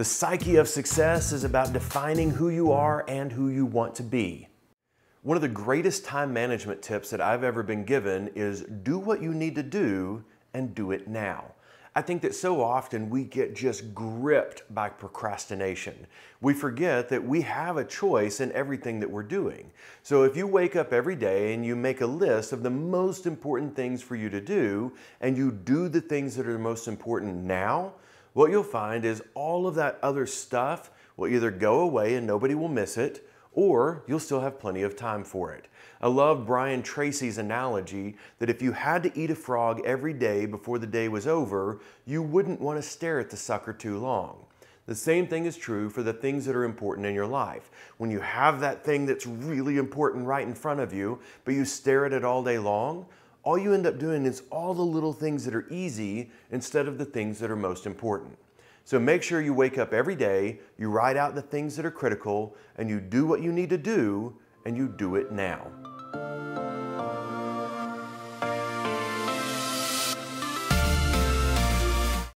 The psyche of success is about defining who you are and who you want to be. One of the greatest time management tips that I've ever been given is do what you need to do and do it now. I think that so often we get just gripped by procrastination. We forget that we have a choice in everything that we're doing. So if you wake up every day and you make a list of the most important things for you to do, and you do the things that are the most important now, what you'll find is all of that other stuff will either go away and nobody will miss it, or you'll still have plenty of time for it. I love Brian Tracy's analogy that if you had to eat a frog every day before the day was over, you wouldn't want to stare at the sucker too long. The same thing is true for the things that are important in your life. When you have that thing that's really important right in front of you, but you stare at it all day long, all you end up doing is all the little things that are easy instead of the things that are most important. So make sure you wake up every day, you write out the things that are critical, and you do what you need to do, and you do it now.